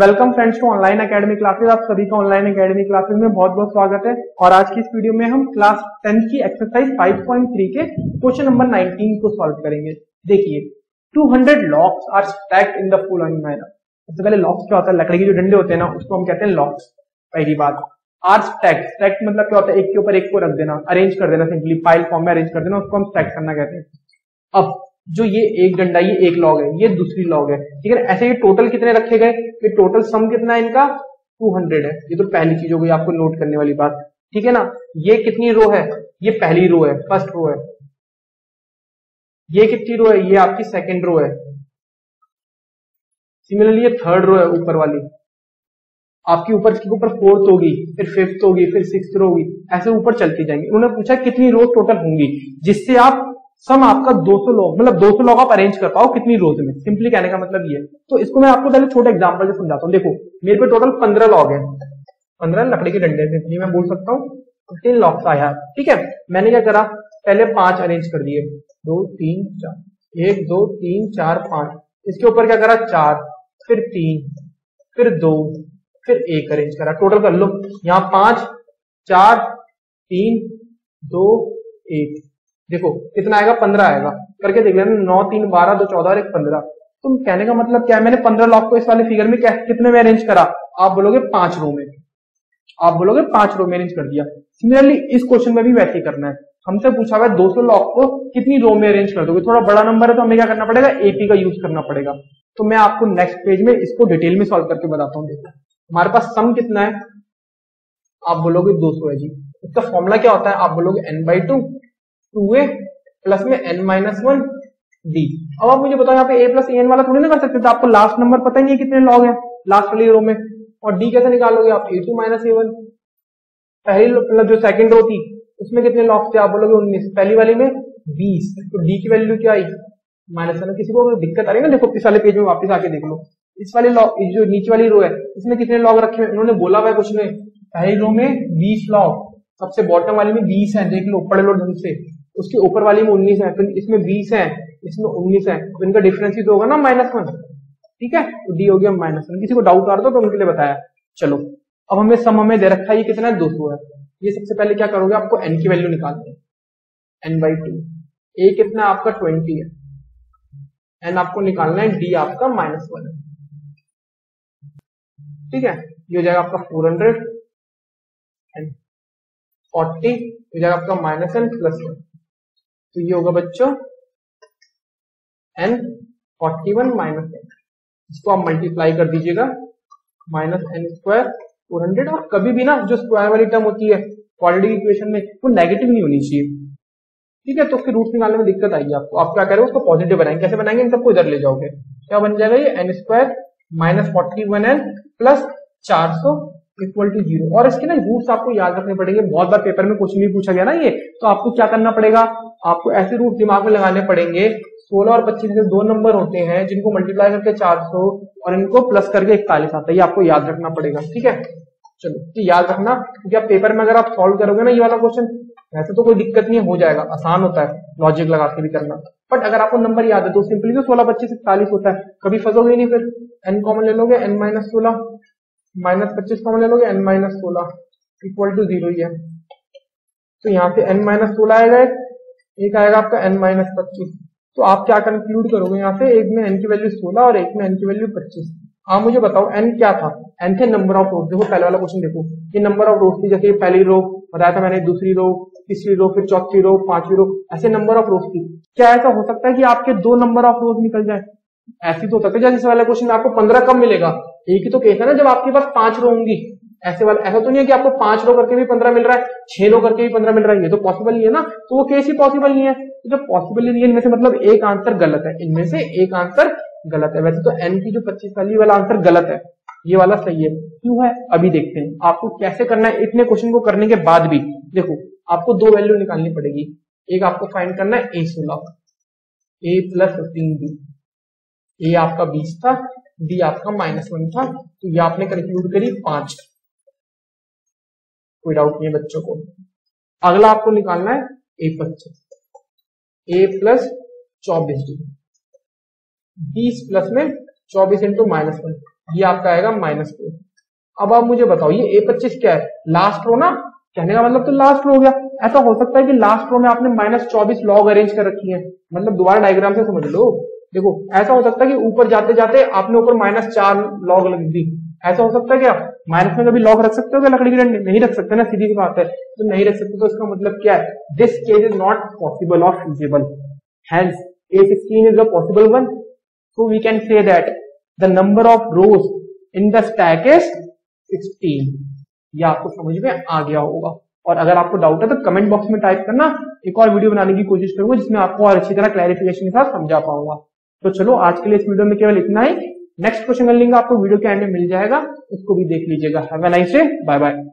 Welcome friends to online academy classes. आप सभी का ऑनलाइन एकेडमी क्लासेस में बहुत बहुत स्वागत है। और आज की इस वीडियो में हम क्लास 10 की एक्सरसाइज 5.3 के क्वेश्चन नंबर 19 को सॉल्व करेंगे। देखिए 200 locks are stacked in the following manner. सबसे पहले लॉक्स क्या होता है? लकड़ी के जो डंडे होते हैं ना, उसको हम कहते हैं लॉक्स। पहली बात आर स्टैक्ड, स्टैक्ड मतलब क्या होता है? एक के ऊपर एक को रख देना, अरेंज कर देना, सिंपली फाइल फॉर्म में अरेंज कर देना, उसको हम स्टैक करना कहते हैं। अब जो ये एक डंडा, ये एक लॉग है, ये दूसरी लॉग है, ठीक है। ऐसे ये टोटल कितने रखे गए, ये टोटल सम कितना है इनका? 200 है। ये तो पहली चीज हो गई आपको नोट करने वाली बात, ठीक है ना। ये कितनी रो है? ये पहली रो है, फर्स्ट रो है। ये कितनी रो है? ये आपकी सेकंड रो है। सिमिलरली ये थर्ड रो है, ऊपर वाली आपकी ऊपर के ऊपर फोर्थ होगी, फिर फिफ्थ होगी, फिर सिक्स्थ रो होगी, ऐसे ऊपर चलती जाएंगे। उन्होंने पूछा कितनी रो टोटल होंगी जिससे आप सम आपका 200 लॉग, मतलब 200 लॉग आप अरेंज कर पाओ कितनी रोज में। सिंपली कहने का मतलब ये। तो इसको मैं आपको पहले छोटा एग्जांपल से समझाता हूँ। देखो मेरे पे टोटल 15 लॉग है, 15 लकड़ी के डंडे थे, ये मैं बोल सकता हूँ 15 लॉग्स आया, ठीक है। मैंने क्या करा, पहले 5 अरेंज कर दिए, 2 3 4, 1 2 3 4 5। इसके ऊपर क्या करा, 4, फिर 3, फिर 2, फिर 1 अरेंज करा। टोटल कर लो, यहाँ 5 4 3 2 1, देखो कितना आएगा, 15 आएगा। करके देख लेना, 9 3 12 2 14 और 1 15। तुम कहने का मतलब क्या है, मैंने 15 लॉक को इस वाले फिगर में कितने में अरेंज करा? आप बोलोगे 5 रो में, आप बोलोगे 5 रो में अरेंज कर दिया। सिमिलरली इस क्वेश्चन में भी वैसे ही करना है। हमसे पूछा हुआ है 200 लॉक को कितनी रो में अरेंज कर दोगे। थोड़ा बड़ा नंबर है तो हमें क्या करना पड़ेगा, एपी का यूज करना पड़ेगा। तो मैं आपको नेक्स्ट पेज में इसको डिटेल में सॉल्व करके बताता हूँ। देखो हमारे पास सम कितना है, आप बोलोगे 200 है जी। इसका फॉर्मूला क्या होता है, आप बोलोगे n/2 2a प्लस में n-1d। अब आप मुझे बताओ यहाँ पे a प्लस an वाला थोड़ी ना कर सकते थे, आपको लास्ट नंबर पता ही नहीं कितने लॉग है लास्ट वाली रो में। और d कैसे निकालोगे आप, a2 माइनस a1। पहली जो सेकंड रो थी उसमें कितने लॉग थे, आप बोलोगे 19, पहली वाली में 20। तो d की वैल्यू क्या आई, -1। किसी को दिक्कत आ रही है ना, देखो इस वाले पेज में वापस आके देख लो। इस वाले लॉग, जो नीचे वाली रो है, इसमें कितने लॉग रखे हैं उन्होंने बोला हुआ है कुछ में। पहली रो में 20 लॉग, सबसे बॉटम वाली में 20 है, देख लो पढ़ लो ढंग से। उसके ऊपर वाली में 19 है, फिर इसमें 20 है, इसमें 19 है, तो इनका डिफरेंस ही तो होगा ना, -1, ठीक है। तो d हो गया -1। किसी को डाउट आ रहा था तो उनके लिए बताया। चलो अब हमें सम हमें दे रखा है, ये कितना है, 200 है। ये सबसे पहले क्या करोगे, आपको n की वैल्यू निकालनी है, n/2। a कितना आपका 20 है, n आपको निकालना है, d आपका -1 है, ठीक है। ये हो जाएगा आपका 400, 40 हो जाएगा आपका -1 प्लस 1। तो ये होगा बच्चों n41 -1। इसको आप मल्टीप्लाई कर दीजिएगा, -n² 400। और कभी भी ना जो स्क्वायर वाली टर्म होती है क्वाड्रेटिक इक्वेशन में, वो नेगेटिव नहीं होनी चाहिए, ठीक है। तो उसके रूट निकालने में दिक्कत आएगी आपको। आप क्या करेंगे, उसको पॉजिटिव बनाएंगे। कैसे बनाएंगे, इन सबको इधर ले जाओगे, क्या बन जाएगा ये n² -41n plus 400 equal to 0। और इसके ना रूट्स आपको याद रखने पड़ेंगे, बहुत बार पेपर में क्वेश्चन भी पूछा गया ना ये। तो आपको क्या करना पड़ेगा, आपको ऐसे रूट दिमाग में लगाने पड़ेंगे। 16 और 25 से 2 नंबर होते हैं जिनको मल्टीप्लाई करके 400 और इनको प्लस करके 41 आता है, ये आपको याद रखना पड़ेगा, ठीक है। चलो तो याद रखना, क्योंकि आप पेपर में अगर आप सॉल्व करोगे ना ये वाला क्वेश्चन, वैसे तो कोई दिक्कत नहीं, हो जाएगा, आसान होता है, लॉजिक लगा के भी करना। बट अगर आपको नंबर याद है तो सिंपली तो 16 25 41 होता है, कभी फंसोगे नहीं। फिर एन कॉमन ले लोगे, n-16 -25 कॉमन ले लोगे, n-16 इक्वल टू 0 ही है। तो यहाँ पे n-16 आएगा, एक आएगा आपका n-25। तो आप क्या कंक्लूड करोगे यहाँ से, एक में n की वैल्यू 16 और एक में n की वैल्यू 25। आप मुझे बताओ n क्या था, n थे नंबर ऑफ रोज। देखो पहले वाला क्वेश्चन देखो, ये नंबर ऑफ रोज थी, जैसे पहली रो बताया था मैंने, दूसरी रो, तीसरी रो, फिर चौथी रो, पांचवी रो, ऐसे नंबर ऑफ रोज थी। क्या ऐसा हो सकता है कि आपके 2 नंबर ऑफ रोज निकल जाए? ऐसी तो होता है। जैसे वाला क्वेश्चन आपको 15 कब मिलेगा, एक ही तो केस है ना जब आपके पास 5 रो होंगी। ऐसे वाला ऐसा तो नहीं है कि आपको 5 रो करके भी 15 मिल रहा है, 6 रो करके भी 15 मिल रहा है, ये तो पॉसिबल नहीं है ना। तो वो केस ही पॉसिबल नहीं है। तो जब पॉसिबल नहीं है, इनमें से मतलब एक आंसर गलत है, इनमें से एक आंसर गलत है। वैसे तो एन की जो 25 वाली वाला आंसर गलत है, ये वाला सही है। क्यों है अभी देखते हैं। आपको कैसे करना है, इतने क्वेश्चन को करने के बाद भी देखो आपको 2 वैल्यू निकालनी पड़ेगी। एक आपको फाइंड करना है a16, a + 15b। ए आपका 20 था, डी आपका -1 था। तो ये आपने कंक्लूड करी 5, कोई डाउट नहीं है बच्चों को। अगला आपको निकालना है a25, a + 24d, 20 प्लस में 24 × -1। ये आपका आएगा -4। अब आप मुझे बताओ ये A25 क्या है? लास्ट रो ना, कहने का मतलब तो लास्ट रो हो गया। ऐसा हो सकता है कि लास्ट रो में आपने -24 लॉग अरेंज कर रखी है, मतलब दोबारा डायग्राम से समझ लो। देखो ऐसा हो सकता है कि ऊपर जाते जाते आपने ऊपर -4 लॉग लग दी, ऐसा हो सकता है क्या? माइनस में कभी लॉग रख सकते हो क्या? लकड़ी की डंडी नहीं रख सकते ना, सीधी सी बात है। तो नहीं रख सकते तो इसका मतलब क्या है? This case is not possible और feasible, hence A16 is a possible one. So we can say that the number of rows in the stack is 16। ये आपको समझ में आ गया होगा, और अगर आपको डाउट है तो कमेंट बॉक्स में टाइप करना। एक और वीडियो बनाने की कोशिश करूंगा जिसमें आपको और अच्छी तरह क्लैरिफिकेशन के साथ समझा पाऊंगा। तो चलो आज के लिए इस वीडियो में केवल इतना ही। नेक्स्ट क्वेश्चन का लिंक आपको वीडियो के एंड में मिल जाएगा, उसको भी देख लीजिएगा। Have a nice day, bye bye.